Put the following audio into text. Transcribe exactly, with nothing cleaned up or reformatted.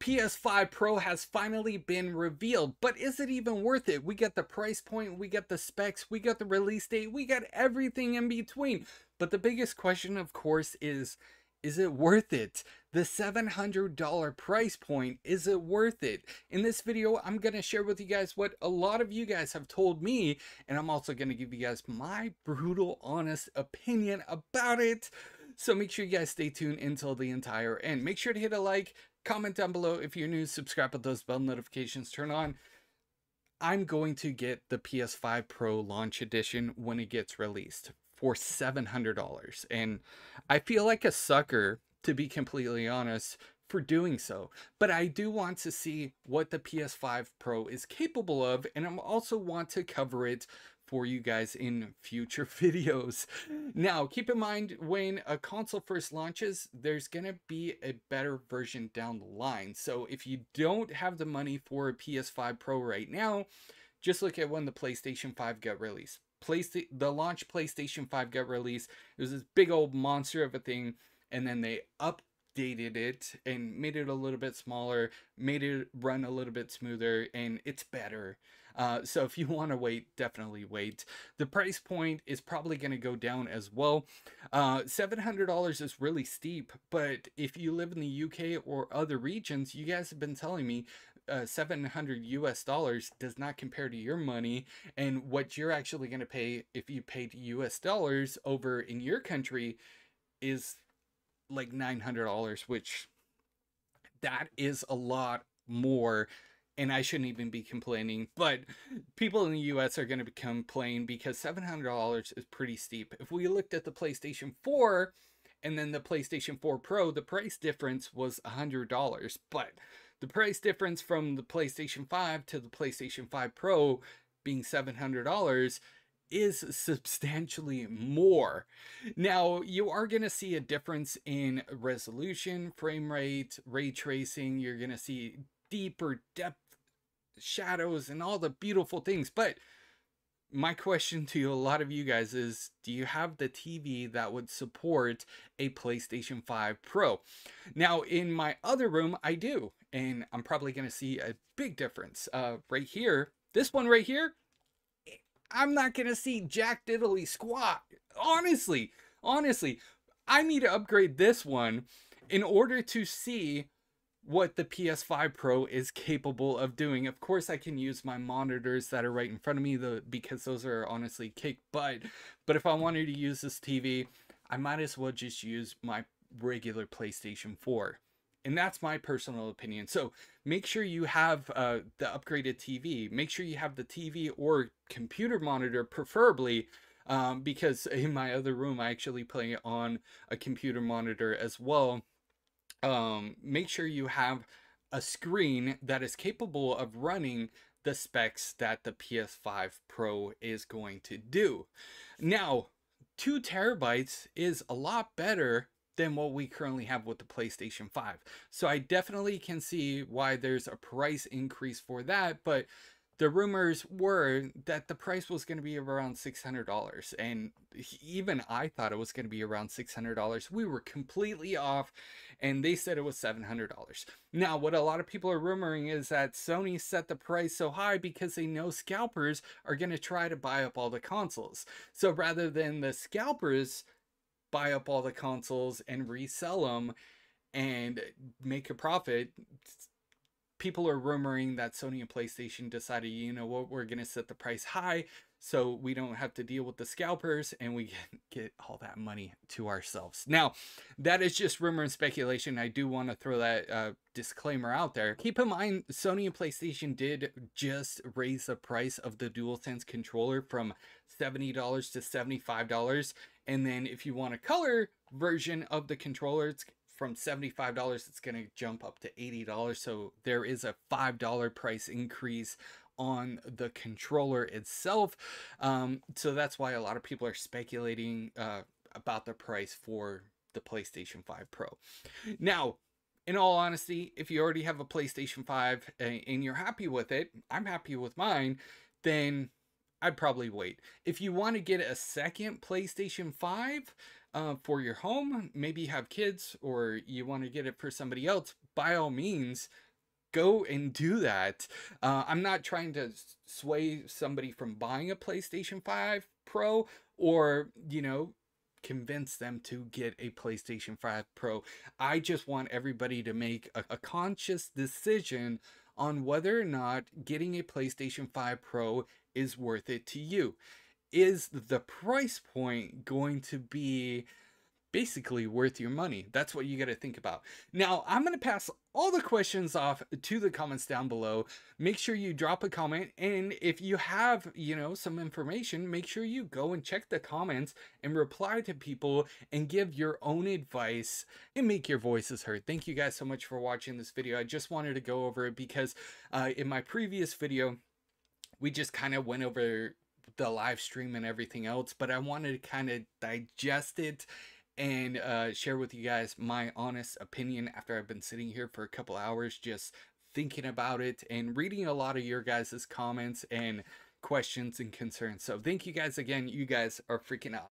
P S five Pro has finally been revealed, but is it even worth it? We get the price point, we get the specs, we get the release date, we got everything in between. But the biggest question, of course, is, is it worth it? The seven hundred dollar price point, is it worth it? In this video, I'm gonna share with you guys what a lot of you guys have told me, and I'm also gonna give you guys my brutal, honest opinion about it. So make sure you guys stay tuned until the entire end. Make sure to hit a like, comment down below if you're new, subscribe with those bell notifications turn on. I'm going to get the P S five Pro launch edition when it gets released for seven hundred dollars. And I feel like a sucker, to be completely honest, for doing so. But I do want to see what the P S five Pro is capable of, and I also want to cover it for you guys in future videos. Now, keep in mind, when a console first launches, there's gonna be a better version down the line. So if you don't have the money for a P S five Pro right now, just look at when the PlayStation five got released. PlayStation, the launch PlayStation five got released. It was this big old monster of a thing, and then they updated it and made it a little bit smaller, made it run a little bit smoother, and it's better. Uh, so if you want to wait, definitely wait. The price point is probably going to go down as well. Uh, seven hundred dollars is really steep, but if you live in the U K or other regions, you guys have been telling me uh, seven hundred U S dollars does not compare to your money and what you're actually going to pay if you paid U S dollars over in your country is like nine hundred dollars, which that is a lot more. And I shouldn't even be complaining, but people in the U S are going to complain because seven hundred dollars is pretty steep. If we looked at the PlayStation four and then the PlayStation four Pro, the price difference was one hundred dollars. But the price difference from the PlayStation five to the PlayStation five Pro being seven hundred dollars is substantially more. Now, you are going to see a difference in resolution, frame rate, ray tracing. You're going to see deeper depth, shadows, and all the beautiful things. But my question to a lot of you guys is, do you have the T V that would support a PlayStation five Pro? Now, in my other room, I do, and I'm probably going to see a big difference. Uh, right here, this one right here, I'm not going to see jack diddly squat. Honestly, honestly, I need to upgrade this one in order to see what the P S five Pro is capable of doing. Of course, I can use my monitors that are right in front of me, though, because those are honestly kick butt. But if I wanted to use this T V, I might as well just use my regular PlayStation four. And that's my personal opinion. So make sure you have uh, the upgraded T V. Make sure you have the T V or computer monitor, preferably, um, because in my other room, I actually play on a computer monitor as well. Um, make sure you have a screen that is capable of running the specs that the P S five Pro is going to do. Now, two terabytes is a lot better than what we currently have with the PlayStation five. So I definitely can see why there's a price increase for that, but the rumors were that the price was going to be around six hundred dollars, and even I thought it was going to be around six hundred dollars. We were completely off, and they said it was seven hundred dollars. Now, what a lot of people are rumoring is that Sony set the price so high because they know scalpers are going to try to buy up all the consoles. So rather than the scalpers buy up all the consoles and resell them and make a profit, people are rumoring that Sony and PlayStation decided, you know what, we're going to set the price high so we don't have to deal with the scalpers and we get all that money to ourselves. Now, that is just rumor and speculation. I do want to throw that uh, disclaimer out there. Keep in mind, Sony and PlayStation did just raise the price of the DualSense controller from seventy dollars to seventy-five dollars. And then if you want a color version of the controller, it's from seventy-five dollars, it's going to jump up to eighty dollars. So there is a five dollar price increase on the controller itself. Um, so that's why a lot of people are speculating uh, about the price for the PlayStation five Pro. Now, in all honesty, if you already have a PlayStation five and you're happy with it, I'm happy with mine, then I'd probably wait. If you want to get a second PlayStation five, Uh, for your home, maybe you have kids or you want to get it for somebody else, by all means, go and do that. Uh, I'm not trying to sway somebody from buying a PlayStation five Pro or, you know, convince them to get a PlayStation five Pro. I just want everybody to make a, a conscious decision on whether or not getting a PlayStation five Pro is worth it to you. Is the price point going to be basically worth your money? That's what you got to think about. Now, I'm going to pass all the questions off to the comments down below. Make sure you drop a comment, and if you have, you know, some information, make sure you go and check the comments and reply to people and give your own advice and make your voices heard. Thank you guys so much for watching this video. I just wanted to go over it because uh, in my previous video, we just kind of went over the live stream and everything else, but I wanted to kind of digest it and uh, share with you guys my honest opinion after I've been sitting here for a couple hours just thinking about it and reading a lot of your guys' comments and questions and concerns. So thank you guys again. You guys are freaking out.